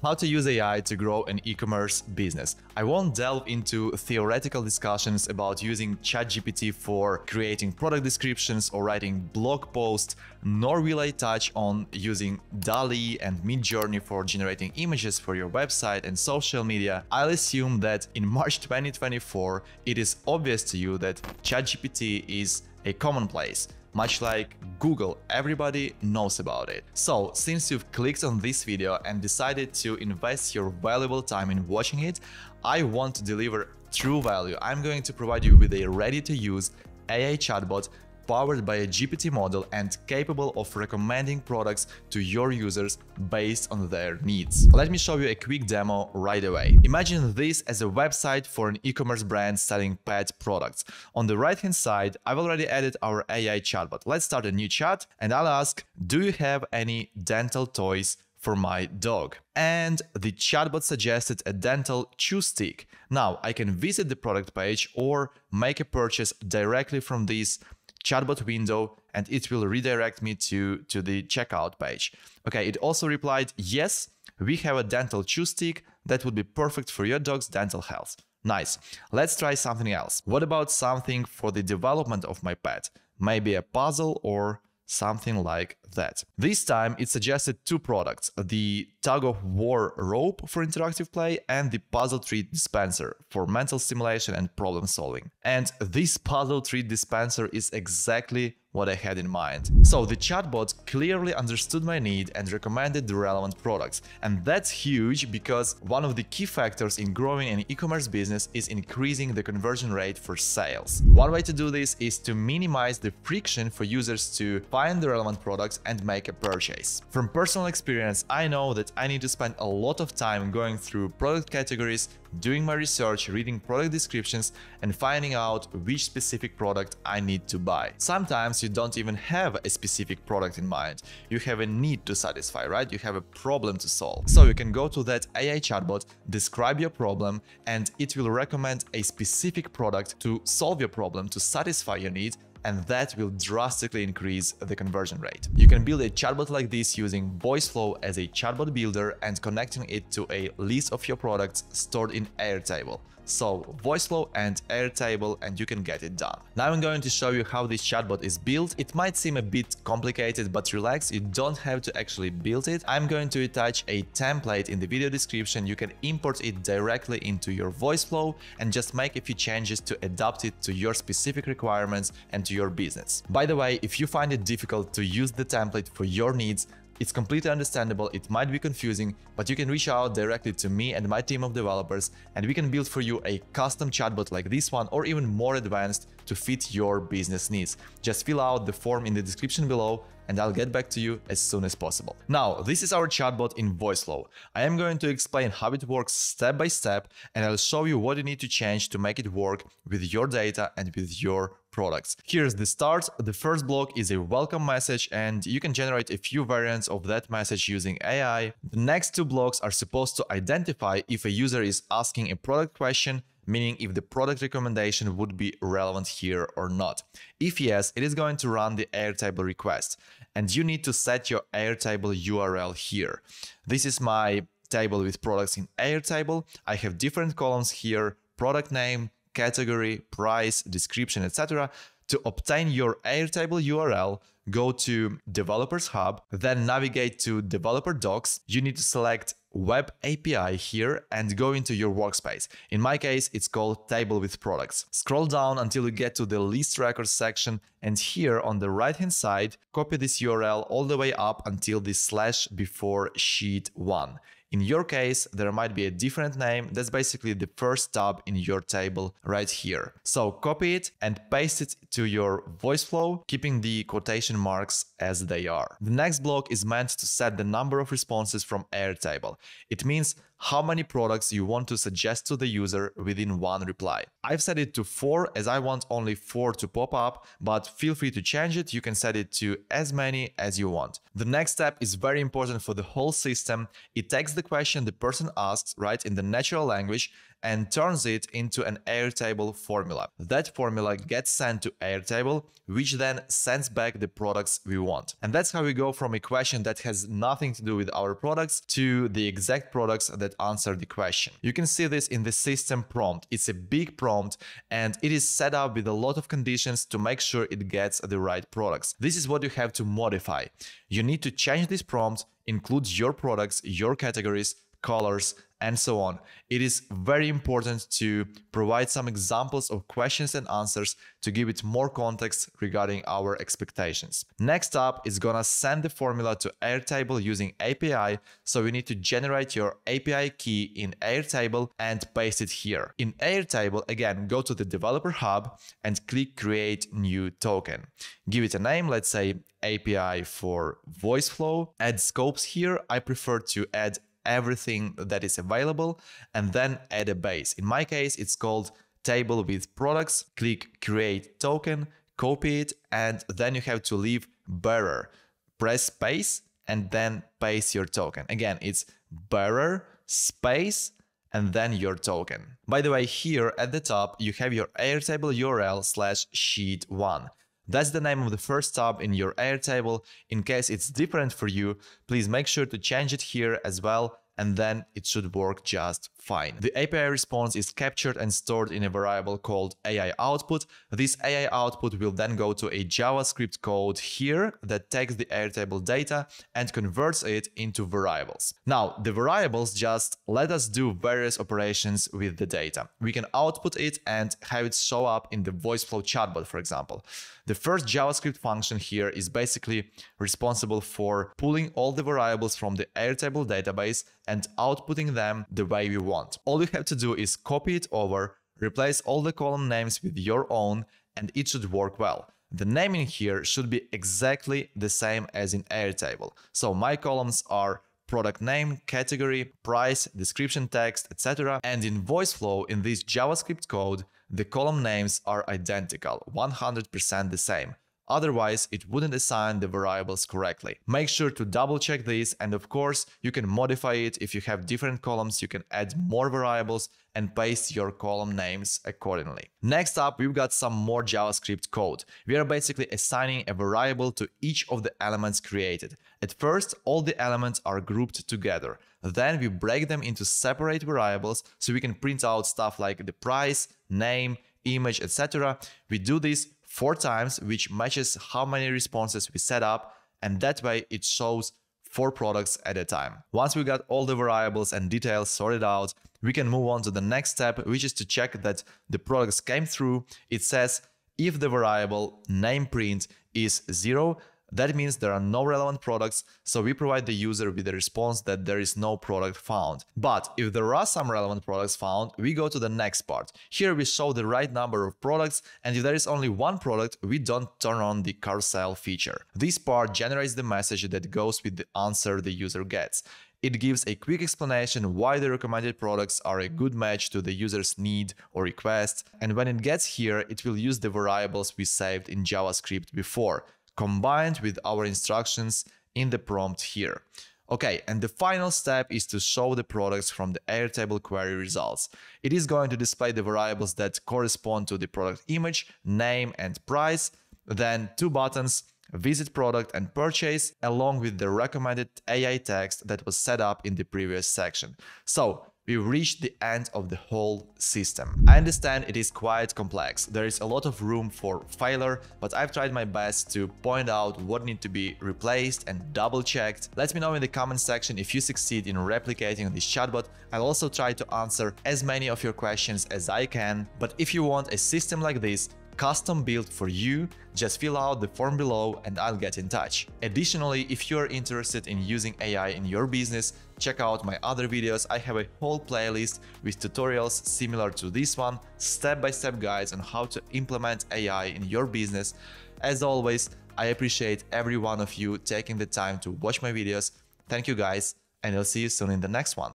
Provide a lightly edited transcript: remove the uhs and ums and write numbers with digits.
How to use AI to grow an e-commerce business. I won't delve into theoretical discussions about using ChatGPT for creating product descriptions or writing blog posts, nor will I touch on using DALL-E and MidJourney for generating images for your website and social media. I'll assume that in March 2024, it is obvious to you that ChatGPT is a commonplace. Much like Google, everybody knows about it. So, since you've clicked on this video and decided to invest your valuable time in watching it, I want to deliver true value. I'm going to provide you with a ready-to-use AI chatbot powered by a GPT model and capable of recommending products to your users based on their needs. Let me show you a quick demo right away. Imagine this as a website for an e-commerce brand selling pet products. On the right-hand side, I've already added our AI chatbot. Let's start a new chat and I'll ask, do you have any dental toys for my dog? And the chatbot suggested a dental chew stick. Now I can visit the product page or make a purchase directly from this chatbot window, and it will redirect me to the checkout page. Okay, it also replied, yes, we have a dental chew stick that would be perfect for your dog's dental health. Nice. Let's try something else. What about something for the development of my pet? Maybe a puzzle or something like that. This time it suggested two products, the tug-of-war rope for interactive play and the puzzle treat dispenser for mental stimulation and problem solving. And this puzzle treat dispenser is exactly what I had in mind. So the chatbot clearly understood my need and recommended the relevant products. And that's huge because one of the key factors in growing an e-commerce business is increasing the conversion rate for sales. One way to do this is to minimize the friction for users to find the relevant products and make a purchase. From personal experience, I know that I need to spend a lot of time going through product categories, doing my research, reading product descriptions, and finding out which specific product I need to buy. Sometimes you don't even have a specific product in mind. You have a need to satisfy, right? You have a problem to solve. So you can go to that AI chatbot, describe your problem, and it will recommend a specific product to solve your problem, to satisfy your need, and that will drastically increase the conversion rate. You can build a chatbot like this using Voiceflow as a chatbot builder and connecting it to a list of your products stored in Airtable. So Voiceflow and Airtable, and you can get it done. Now I'm going to show you how this chatbot is built. It might seem a bit complicated, but relax, you don't have to actually build it. I'm going to attach a template in the video description. You can import it directly into your Voiceflow and just make a few changes to adapt it to your specific requirements and to your business. By the way, if you find it difficult to use the template for your needs, it's completely understandable, it might be confusing, but you can reach out directly to me and my team of developers, and we can build for you a custom chatbot like this one or even more advanced to fit your business needs. Just fill out the form in the description below and I'll get back to you as soon as possible. Now, this is our chatbot in Voiceflow. I am going to explain how it works step by step, and I'll show you what you need to change to make it work with your data and with your products. Here's the start. The first block is a welcome message, and you can generate a few variants of that message using AI. The next two blocks are supposed to identify if a user is asking a product question, meaning if the product recommendation would be relevant here or not. If yes, it is going to run the Airtable request, and you need to set your Airtable URL here. This is my table with products in Airtable. I have different columns here, product name, category, price, description, etc. To obtain your Airtable URL, go to Developers Hub, then navigate to Developer Docs. You need to select Web API here and go into your workspace. In my case, it's called Table with Products. Scroll down until you get to the List Records section, and here on the right-hand side, copy this URL all the way up until the slash before sheet 1. In your case, there might be a different name. That's basically the first tab in your table right here. So copy it and paste it to your Voiceflow, keeping the quotation marks as they are. The next block is meant to set the number of responses from Airtable. It means how many products you want to suggest to the user within one reply. I've set it to 4 as I want only 4 to pop up, but feel free to change it. You can set it to as many as you want. The next step is very important for the whole system. It takes the question the person asks, right, in the natural language and turns it into an Airtable formula. That formula gets sent to Airtable, which then sends back the products we want. And that's how we go from a question that has nothing to do with our products to the exact products that answer the question. You can see this in the system prompt. It's a big prompt and it is set up with a lot of conditions to make sure it gets the right products. This is what you have to modify. You need to change this prompt, include your products, your categories, colors, and so on. It is very important to provide some examples of questions and answers to give it more context regarding our expectations. Next up is gonna send the formula to Airtable using API, so you need to generate your API key in Airtable and paste it here. In Airtable, again, go to the developer hub and click create new token. Give it a name, let's say API for Voiceflow. Add scopes here. I prefer to add everything that is available and then add a base. In my case, it's called table with products. Click create token, copy it, and then you have to leave bearer. Press space and then paste your token. Again, it's bearer space and then your token. By the way, here at the top, you have your Airtable URL /sheet1. That's the name of the first tab in your Airtable. In case it's different for you, please make sure to change it here as well, and then it should work just fine. The API response is captured and stored in a variable called AI output. This AI output will then go to a JavaScript code here that takes the Airtable data and converts it into variables. Now, the variables just let us do various operations with the data. We can output it and have it show up in the Voiceflow chatbot, for example. The first JavaScript function here is basically responsible for pulling all the variables from the Airtable database and outputting them the way we want. All you have to do is copy it over, replace all the column names with your own, and it should work well. The naming here should be exactly the same as in Airtable. So my columns are product name, category, price, description text, etc. And in Voiceflow, in this JavaScript code, the column names are identical, 100% the same. Otherwise, it wouldn't assign the variables correctly. Make sure to double check this, and of course, you can modify it. If you have different columns, you can add more variables and paste your column names accordingly. Next up, we've got some more JavaScript code. We are basically assigning a variable to each of the elements created. At first, all the elements are grouped together. Then we break them into separate variables so we can print out stuff like the price, name, image, etc. We do this 4 times, which matches how many responses we set up, and that way it shows 4 products at a time. Once we got all the variables and details sorted out, we can move on to the next step, which is to check that the products came through. It says if the variable name print is 0, that means there are no relevant products, so we provide the user with a response that there is no product found. But if there are some relevant products found, we go to the next part. Here we show the right number of products, and if there is only 1 product, we don't turn on the carousel feature. This part generates the message that goes with the answer the user gets. It gives a quick explanation why the recommended products are a good match to the user's need or request, and when it gets here, it will use the variables we saved in JavaScript before, combined with our instructions in the prompt here. Okay, and the final step is to show the products from the Airtable query results. It is going to display the variables that correspond to the product image, name, and price, then 2 buttons, visit product and purchase, along with the recommended AI text that was set up in the previous section. So, we've reached the end of the whole system. I understand it is quite complex. There is a lot of room for failure, but I've tried my best to point out what needs to be replaced and double checked. Let me know in the comment section if you succeed in replicating this chatbot. I'll also try to answer as many of your questions as I can. But if you want a system like this, custom built for you, just fill out the form below and I'll get in touch. Additionally, if you're interested in using AI in your business, check out my other videos. I have a whole playlist with tutorials similar to this one, step-by-step guides on how to implement AI in your business. As always, I appreciate every one of you taking the time to watch my videos. Thank you guys, and I'll see you soon in the next one.